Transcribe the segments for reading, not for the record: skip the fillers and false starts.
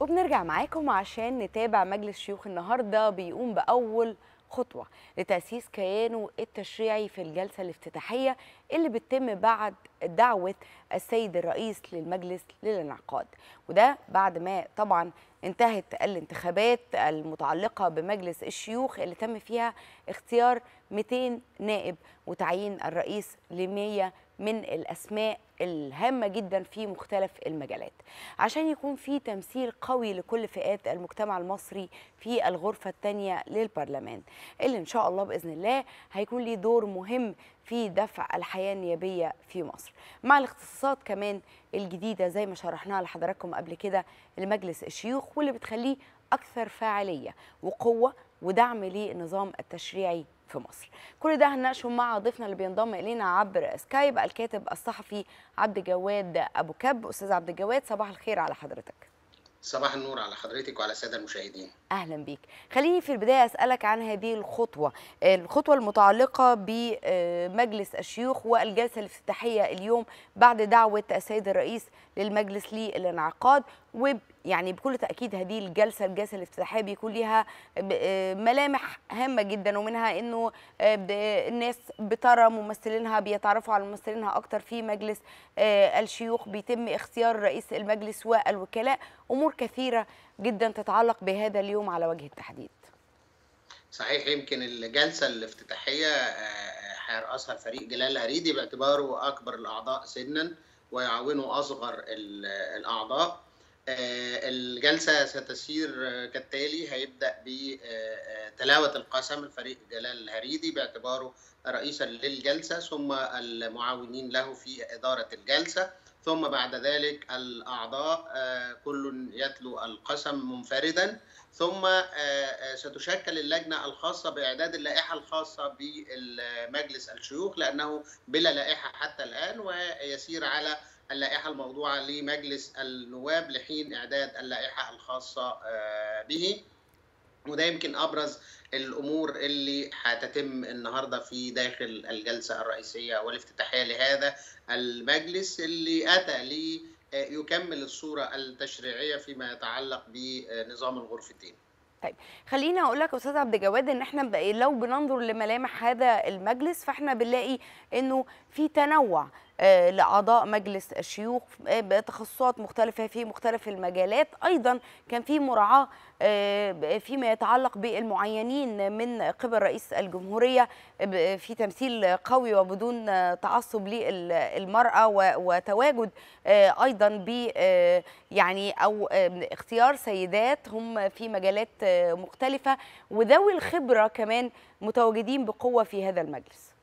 وبنرجع معاكم عشان نتابع مجلس شيوخ النهارده بيقوم بأول خطوة لتأسيس كيانه التشريعي في الجلسة الافتتاحية اللي بتتم بعد دعوة السيد الرئيس للمجلس للانعقاد، وده بعد ما طبعا انتهت الانتخابات المتعلقة بمجلس الشيوخ اللي تم فيها اختيار 200 نائب وتعيين الرئيس ل100 من الأسماء الهامة جدا في مختلف المجالات، عشان يكون في تمثيل قوي لكل فئات المجتمع المصري في الغرفة الثانية للبرلمان، اللي إن شاء الله بإذن الله هيكون ليه دور مهم في دفع الحياة النيابية في مصر، مع الاختصاصات كمان الجديدة زي ما شرحناها لحضراتكم قبل كده لمجلس الشيوخ، واللي بتخليه أكثر فاعلية وقوة ودعم للنظام التشريعي في مصر. كل ده هنناقشه مع ضيفنا اللي بينضم الينا عبر سكايب الكاتب الصحفي عبد الجواد أبو كب. استاذ عبد الجواد، صباح الخير على حضرتك. صباح النور على حضرتك وعلى الساده المشاهدين. اهلا بيك. خليني في البدايه اسالك عن هذه الخطوه المتعلقه بمجلس الشيوخ والجلسه الافتتاحيه اليوم بعد دعوه السيد الرئيس للمجلس للانعقاد، ويعني بكل تاكيد هذه الجلسه الافتتاحيه بيكون ليها ملامح هامه جدا، ومنها انه الناس بترى ممثلينها، بيتعرفوا على ممثلينها اكتر في مجلس الشيوخ، بيتم اختيار رئيس المجلس والوكلاء، امور كثيره جدا تتعلق بهذا اليوم على وجه التحديد. صحيح، يمكن الجلسه الافتتاحيه هيرأسها فريق جلال هريدي باعتباره اكبر الاعضاء سنا ويعاونه اصغر الاعضاء. الجلسه ستسير كالتالي: هيبدا بتلاوه القسم الفريق جلال هريدي باعتباره رئيسا للجلسه، ثم المعاونين له في اداره الجلسه، ثم بعد ذلك الاعضاء كل يتلو القسم منفردا، ثم ستشكل اللجنه الخاصه باعداد اللائحه الخاصه بمجلس الشيوخ، لانه بلا لائحه حتى الان، ويسير على اللائحة الموضوعة لمجلس النواب لحين إعداد اللائحة الخاصة به. وده يمكن أبرز الأمور اللي هتتم النهاردة في داخل الجلسة الرئيسية والافتتاحية لهذا المجلس اللي أتى ليكمل الصورة التشريعية فيما يتعلق بنظام الغرفتين. طيب، خليني اقول لك يا استاذ عبد الجواد ان احنا لو بننظر لملامح هذا المجلس فاحنا بنلاقي انه في تنوع لاعضاء مجلس الشيوخ بتخصصات مختلفه في مختلف المجالات، ايضا كان في مراعاه فيما يتعلق بالمعينين من قبل رئيس الجمهوريه في تمثيل قوي وبدون تعصب للمراه، وتواجد ايضا ب يعني او اختيار سيدات هم في مجالات مختلفه وذوي الخبره كمان متواجدين بقوه في هذا المجلس.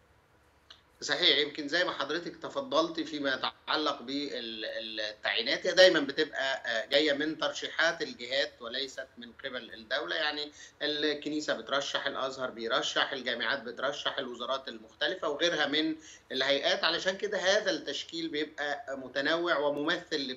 صحيح، يمكن زي ما حضرتك تفضلتي فيما يتعلق بالتعيينات هي دايما بتبقى جايه من ترشيحات الجهات وليست من قبل الدوله، يعني الكنيسه بترشح، الازهر بيرشح، الجامعات بترشح، الوزارات المختلفه وغيرها من الهيئات، علشان كده هذا التشكيل بيبقى متنوع وممثل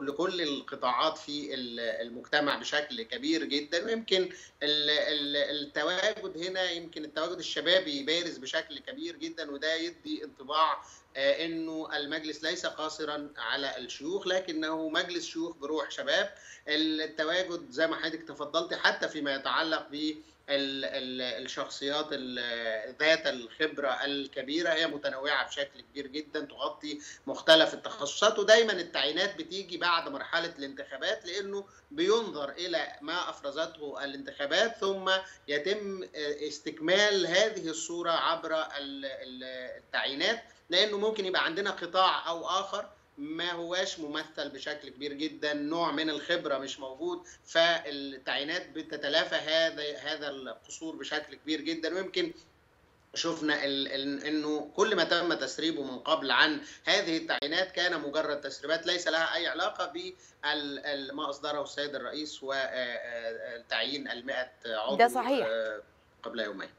لكل القطاعات في المجتمع بشكل كبير جدا. ويمكن التواجد هنا، يمكن التواجد الشبابي يبارز بشكل كبير جدا، وده يدي انطباع انه المجلس ليس قاصرا على الشيوخ لكنه مجلس شيوخ بروح شباب. التواجد زي ما حضرتك تفضلتي حتى فيما يتعلق ب الشخصيات ذات الخبرة الكبيرة هي متنوعة بشكل كبير جدا، تغطي مختلف التخصصات. ودايما التعيينات بتيجي بعد مرحلة الانتخابات لأنه بينظر إلى ما أفرزته الانتخابات، ثم يتم استكمال هذه الصورة عبر التعيينات، لأنه ممكن يبقى عندنا قطاع أو آخر ما هواش ممثل بشكل كبير جدا، نوع من الخبرة مش موجود، فالتعيينات بتتلافى هذا القصور بشكل كبير جدا. ويمكن شفنا انه كل ما تم تسريبه من قبل عن هذه التعيينات كان مجرد تسريبات ليس لها اي علاقه بما اصدره السيد الرئيس وتعيين 100 عضو. ده صحيح. قبل يومين.